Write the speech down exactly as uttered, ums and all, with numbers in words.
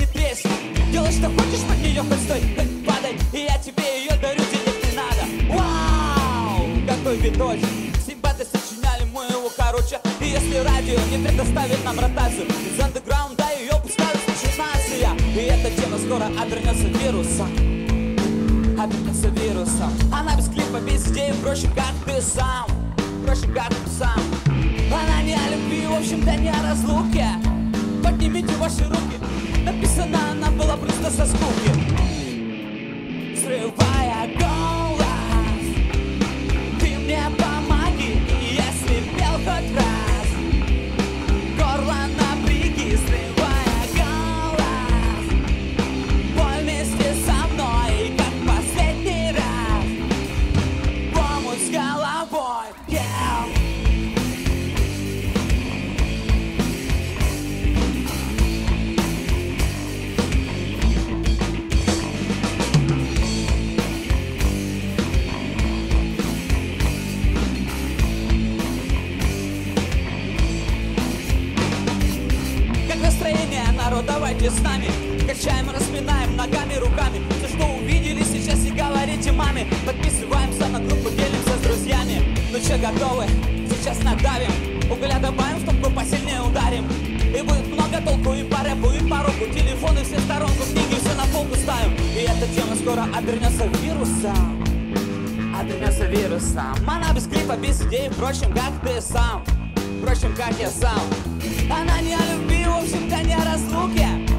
не тресни. Делай, что хочешь, под нее хоть стой, хоть падай, и я тебе ее дарю, денег не надо. Вау, какой видочек. Симбаты сочиняли мы его, короче. И если радио не предоставит нам ротацию, из андеграунда ее пускают начинация. И эта тема скоро отвернется вирусом, отвернется вирусом. Она без клипа, без идеи, проще, как ты сам, проще, как ты сам. Она не о любви, в общем-то не о разлуке. Поднимите ваши руки. Написана она была просто со скуки. Срывая голос, ты мне помоги, если пел хоть раз. Горло напряги, срывая голос, боль вместе со мной, как последний раз. Помощь с головой, yeah. Давайте с нами, качаем, распинаем ногами, руками. Все, что увидели сейчас, и говорите маме. Подписываемся на группу, делимся с друзьями. Ну че, готовы? Сейчас надавим. Угля добавим, чтоб мы посильнее ударим. И будет много толку и по рэпу, и по року. Телефоны все в сторонку, книги все на полку ставим. И эта тема скоро обернется вирусом, обернется вирусом. Она без клипа, без идей, впрочем, как ты сам, впрочем, как я сам. Она не о любви, в общем-то не о разлуке.